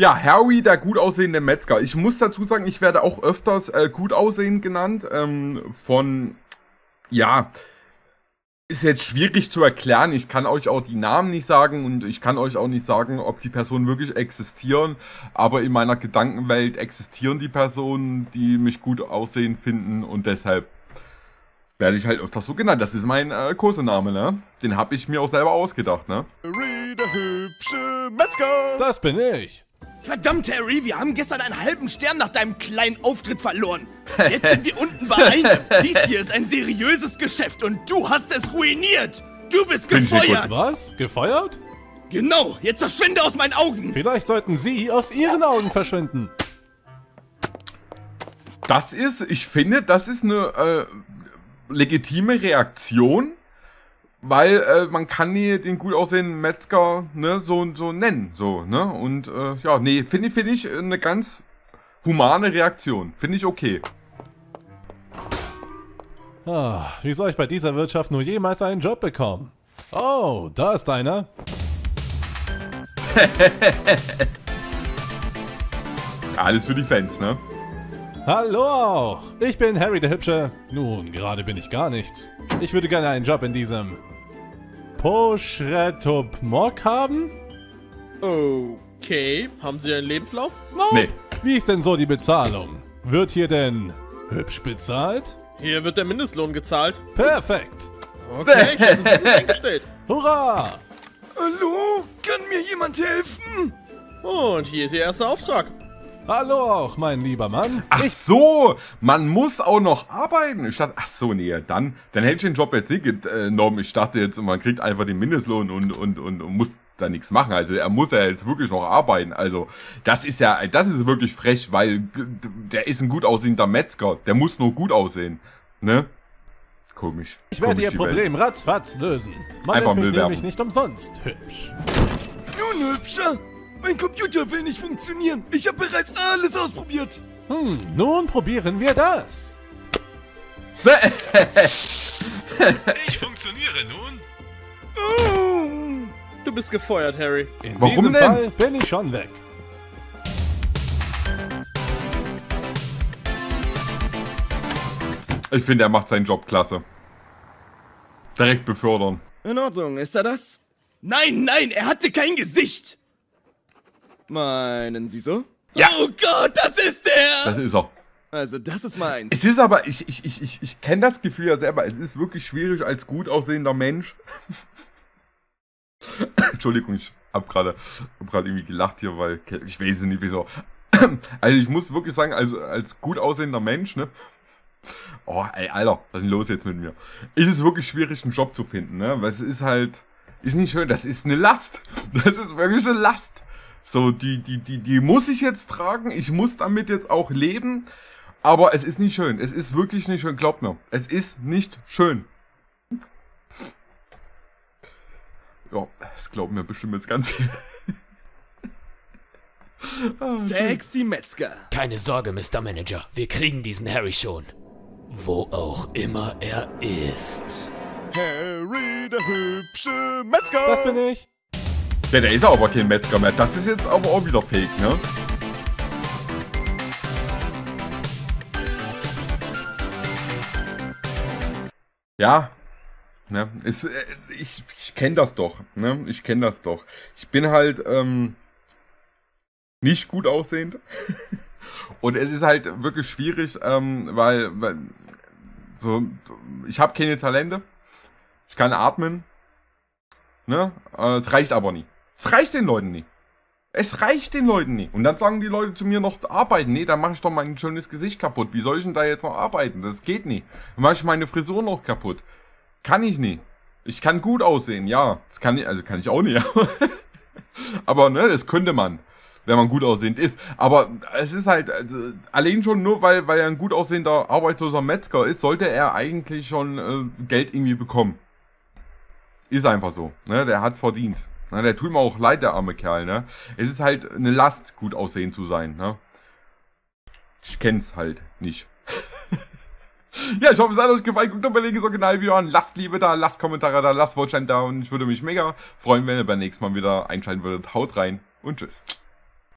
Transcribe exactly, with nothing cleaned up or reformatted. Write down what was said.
Ja, Harry, der gut aussehende Metzger. Ich muss dazu sagen, ich werde auch öfters äh, gut aussehend genannt. Ähm, von, ja, ist jetzt schwierig zu erklären. Ich kann euch auch die Namen nicht sagen und ich kann euch auch nicht sagen, ob die Personen wirklich existieren. Aber in meiner Gedankenwelt existieren die Personen, die mich gut aussehend finden und deshalb werde ich halt öfters so genannt. Das ist mein äh, Kosename, ne? Den habe ich mir auch selber ausgedacht, ne? Harry, der hübsche Metzger! Das bin ich! Verdammt, Harry, wir haben gestern einen halben Stern nach deinem kleinen Auftritt verloren. Jetzt sind wir unten bei einem. Dies hier ist ein seriöses Geschäft und du hast es ruiniert. Du bist gefeuert. Was? Gefeuert? Genau, jetzt verschwinde aus meinen Augen. Vielleicht sollten Sie aus Ihren Augen verschwinden. Das ist, ich finde, das ist eine äh, legitime Reaktion. Weil äh, man kann nie den gut aussehenden Metzger, ne, so, so nennen, so, ne, und äh, ja, nee, finde find ich eine ganz humane Reaktion, finde ich okay. Ah, wie soll ich bei dieser Wirtschaft nur jemals einen Job bekommen? Oh, da ist einer. Alles für die Fans, ne? Hallo auch, ich bin Harry der Hübsche. Nun, gerade bin ich gar nichts. Ich würde gerne einen Job in diesem Poschretopmok haben? Okay, haben Sie einen Lebenslauf? Nope. Nee. Wie ist denn so die Bezahlung? Wird hier denn hübsch bezahlt? Hier wird der Mindestlohn gezahlt. Perfekt. Okay, das ist eingestellt. Hurra! Hallo, kann mir jemand helfen? Und hier ist Ihr erster Auftrag. Hallo auch, mein lieber Mann. Ach so, man muss auch noch arbeiten. Ich dachte, ach so, nee, dann, dann hätte ich den Job jetzt nicht genommen. Ich dachte jetzt, man kriegt einfach den Mindestlohn und, und, und, und muss da nichts machen. Also er muss ja jetzt wirklich noch arbeiten. Also das ist ja, das ist wirklich frech, weil der ist ein gut aussehender Metzger. Der muss nur gut aussehen, ne? Komisch. Ich werde Komisch, ihr Problem Welt. ratzfatz lösen. Man einfach Müll werfen. Nämlich nicht umsonst hübsch. Nun, Hübscher. Mein Computer will nicht funktionieren. Ich habe bereits alles ausprobiert. Hm, nun probieren wir das. Ich funktioniere nun. Oh. Du bist gefeuert, Harry. In Warum diesem denn? Fall bin ich schon weg. Ich finde, er macht seinen Job klasse. Direkt befördern. In Ordnung, ist er das? Nein, nein, er hatte kein Gesicht. Meinen Sie so? Ja. Oh Gott, das ist der! Das ist er. Also das ist meins. Es ist aber, ich, ich, ich, ich, ich kenne das Gefühl ja selber, es ist wirklich schwierig als gut aussehender Mensch. Entschuldigung, ich hab gerade hab gerade irgendwie gelacht hier, weil ich weiß nicht wieso. Also ich muss wirklich sagen, also als gut aussehender Mensch, ne? Oh, ey, Alter, was ist denn los jetzt mit mir? Ist es wirklich schwierig, einen Job zu finden, ne? Weil es ist halt, ist nicht schön, das ist eine Last. Das ist wirklich eine Last. So, die, die, die, die muss ich jetzt tragen, ich muss damit jetzt auch leben, aber es ist nicht schön, es ist wirklich nicht schön, glaubt mir, es ist nicht schön. Ja, das glauben mir bestimmt jetzt ganz viel. Sexy Metzger. Keine Sorge, Mister Manager, wir kriegen diesen Harry schon. Wo auch immer er ist. Harry, der hübsche Metzger. Das bin ich. Ja, der ist aber kein Metzger mehr. Das ist jetzt aber auch wieder fake, ne? Ja. Ne? Ist, ich ich kenne das doch, ne? Ich kenne das doch. Ich bin halt ähm, nicht gut aussehend. Und es ist halt wirklich schwierig, ähm, weil, weil so, ich habe keine Talente. Ich kann atmen. Ne? Es reicht aber nie. Es reicht den Leuten nie. Es reicht den Leuten nie. Und dann sagen die Leute zu mir noch, arbeiten. Nee, dann mache ich doch mein schönes Gesicht kaputt. Wie soll ich denn da jetzt noch arbeiten? Das geht nie. Dann mache ich meine Frisur noch kaputt. Kann ich nie. Ich kann gut aussehen, ja. Das kann ich, also kann ich auch nicht. Aber ne, das könnte man, wenn man gut aussehend ist. Aber es ist halt, also, allein schon nur, weil, weil er ein gut aussehender, arbeitsloser Metzger ist, sollte er eigentlich schon äh, Geld irgendwie bekommen. Ist einfach so, ne? Der hat's verdient. Ne? Der tut mir auch leid, der arme Kerl, ne? Es ist halt eine Last, gut aussehend zu sein, ne? Ich kenn's halt nicht. Ja, ich hoffe, es hat euch gefallen. Guckt doch bei links Original wieder an. Lasst Liebe da, lasst Kommentare da, lasst Wortschein da und ich würde mich mega freuen, wenn ihr beim nächsten Mal wieder einschalten würdet. Haut rein und tschüss.